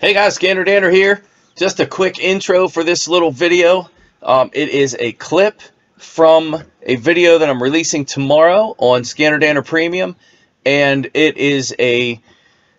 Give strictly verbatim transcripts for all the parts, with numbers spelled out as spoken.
Hey guys, ScannerDanner here. Just a quick intro for this little video. Um, it is a clip from a video that I'm releasing tomorrow on ScannerDanner Premium, and it is a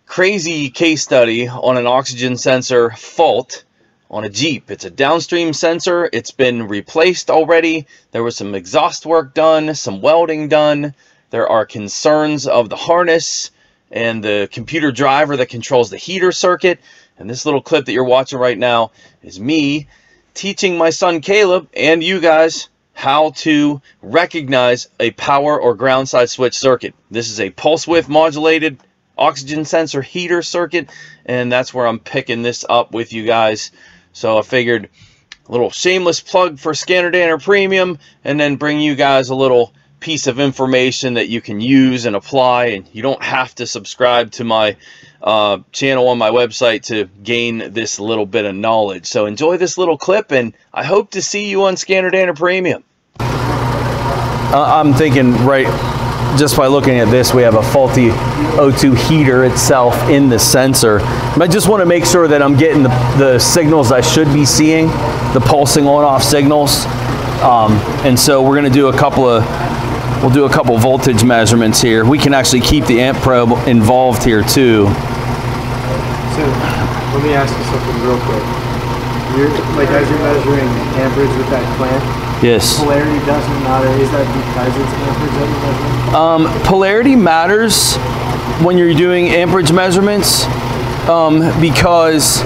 crazy case study on an oxygen sensor fault on a Jeep. It's a downstream sensor. It's been replaced already. There was some exhaust work done, some welding done. There are concerns of the harness and the computer driver that controls the heater circuit. And this little clip that you're watching right now is me teaching my son Caleb and you guys how to recognize a power or ground side switch circuit. This is a pulse width modulated oxygen sensor heater circuit, and that's where I'm picking this up with you guys. So I figured a little shameless plug for ScannerDanner Premium, and then bring you guys a little piece of information that you can use and apply, and you don't have to subscribe to my uh, channel on my website to gain this little bit of knowledge. So enjoy this little clip, and I hope to see you on ScannerDanner Premium. Uh, I'm thinking, right, just by looking at this, we have a faulty O two heater itself in the sensor. And I just want to make sure that I'm getting the, the signals I should be seeing, the pulsing on-off signals. Um, and so we're going to do a couple of We'll do a couple voltage measurements here. We can actually keep the amp probe involved here too. So, let me ask you something real quick. You're, like, as you're measuring amperage with that clamp, yes. Polarity doesn't matter. Is that because it's amperage that you're measuring? Um, polarity matters when you're doing amperage measurements um, because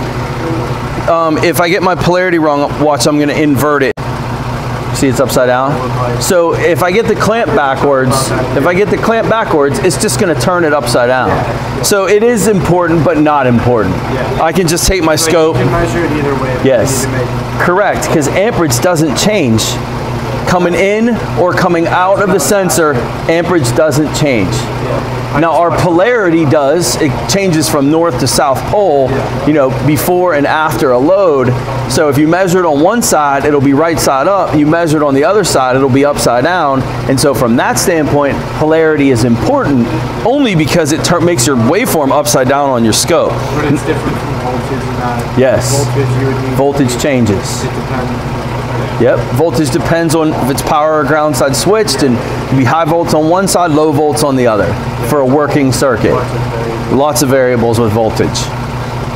um, if I get my polarity wrong, watch, I'm going to invert it. See, it's upside down. So if I get the clamp backwards, if I get the clamp backwards, it's just going to turn it upside down. So it is important, but not important. I can just take my scope. You can measure it either way. Yes, correct, because amperage doesn't change. Coming in or coming out of the sensor, amperage doesn't change. Now our polarity does. It changes from north to south pole, you know, before and after a load. So if you measure it on one side, it'll be right side up. You measure it on the other side, it'll be upside down. And so from that standpoint, polarity is important only because it makes your waveform upside down on your scope. But it's different from voltage and that. Yes. Voltage, you would need voltage changes. It depends. Yep, voltage depends on if it's power or ground side switched, and it'd be high volts on one side, low volts on the other for a working circuit. Lots of variables with voltage,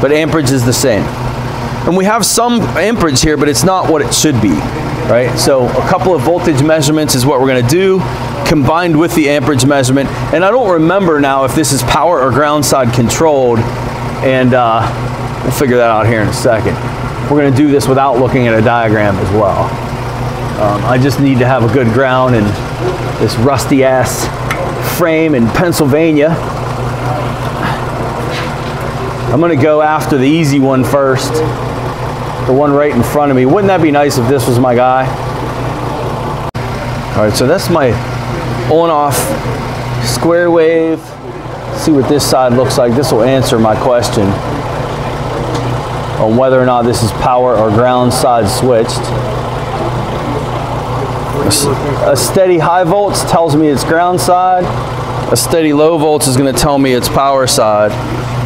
but amperage is the same. And we have some amperage here, but it's not what it should be, right? So a couple of voltage measurements is what we're gonna do, combined with the amperage measurement. And I don't remember now if this is power or ground side controlled, and uh, we'll figure that out here in a second. We're going to do this without looking at a diagram as well. Um, I just need to have a good ground in this rusty ass frame in Pennsylvania. I'm going to go after the easy one first, the one right in front of me. Wouldn't that be nice if this was my guy? All right, so that's my on-off square wave. Let's see what this side looks like. This will answer my question on whether or not this is power or ground side switched. A steady high volts tells me it's ground side. A steady low volts is going to tell me it's power side.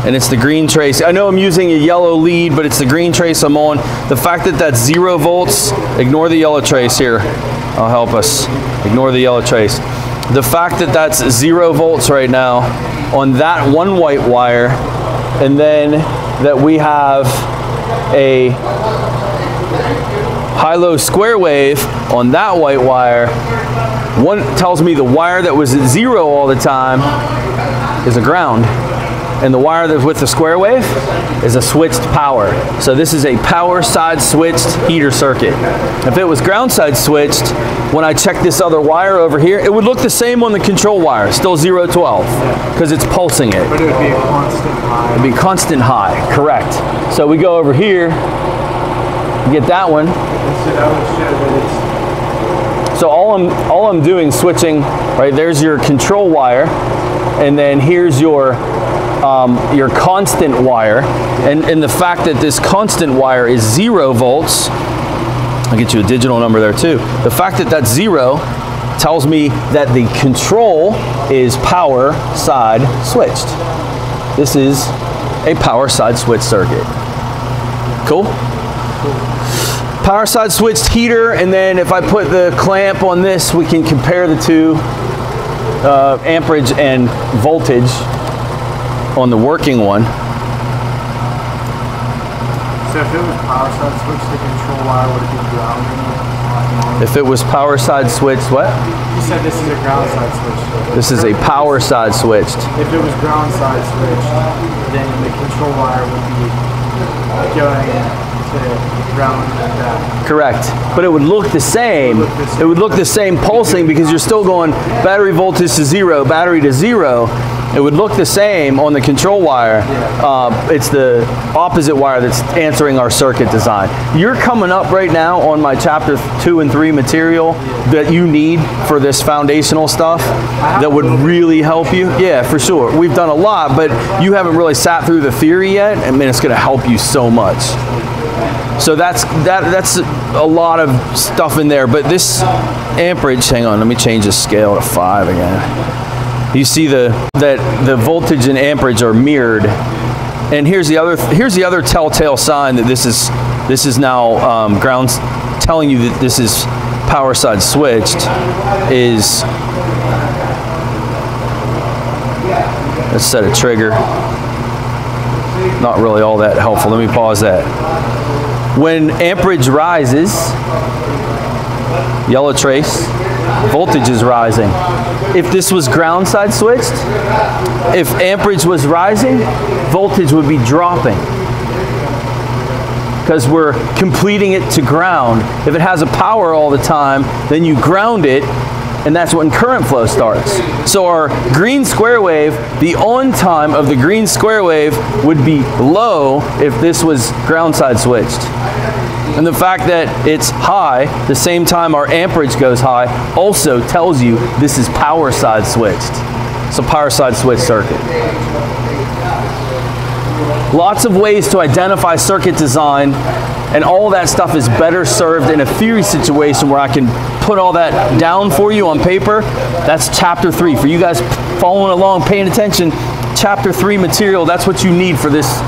And it's the green trace. I know I'm using a yellow lead, but it's the green trace I'm on. The fact that that's zero volts, ignore the yellow trace here. I'll help us. Ignore the yellow trace. The fact that that's zero volts right now on that one white wire, and then that we have a high-low square wave on that white wire. One tells me the wire that was at zero all the time is a ground, and the wire that's with the square wave is a switched power. So this is a power side switched heater circuit. If it was ground side switched, when I check this other wire over here, it would look the same on the control wire, still zero twelve, because it's pulsing it. But it would be a constant high. It would be constant high, correct. So we go over here, get that one. So all I'm, all I'm doing, switching, right, there's your control wire, and then here's your Um, your constant wire, and, and the fact that this constant wire is zero volts, I'll get you a digital number there too. The fact that that's zero tells me that the control is power side switched. This is a power side switch circuit. Cool? Cool. Power side switched heater, and then if I put the clamp on this, we can compare the two uh, amperage and voltage on the working one. So if it was power side switched, the control wire would have been grounding. If it was power side switched, what? You said this is a ground side switched. This is a power side switched. If it was ground side switched, then the control wire would be going to ground like that. Correct. But it would look the same. It would look the same pulsing because you're still going battery voltage to zero, battery to zero. It would look the same on the control wire. Yeah. Uh, it's the opposite wire that's answering our circuit design. You're coming up right now on my chapter two and three material yeah. that you need for this foundational stuff that would really help you. Yeah, for sure. We've done a lot, but you haven't really sat through the theory yet. I mean, it's going to help you so much. So that's, that, that's a lot of stuff in there. But this amperage, hang on, let me change the scale to five again. You see the that the voltage and amperage are mirrored, and here's the other here's the other telltale sign that this is this is now um, ground, telling you that this is power side switched. Is let's set a trigger. Not really all that helpful. Let me pause that. When amperage rises, yellow trace. Voltage is rising. If this was ground side switched, if amperage was rising, voltage would be dropping because we're completing it to ground. If it has a power all the time, then you ground it, and that's when current flow starts. So our green square wave, the on time of the green square wave would be low if this was ground side switched. And the fact that it's high, the same time our amperage goes high, also tells you this is power side switched. It's a power side switch circuit. Lots of ways to identify circuit design, and all that stuff is better served in a theory situation where I can put all that down for you on paper. That's chapter three. For you guys following along, paying attention, chapter three material, that's what you need for this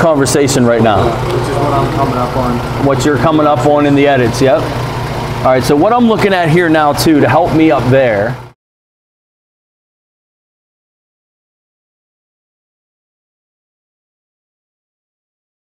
conversation right now. Which is what I'm coming up on. What you're coming up on in the edits, yep. All right, so what I'm looking at here now too, to help me up there,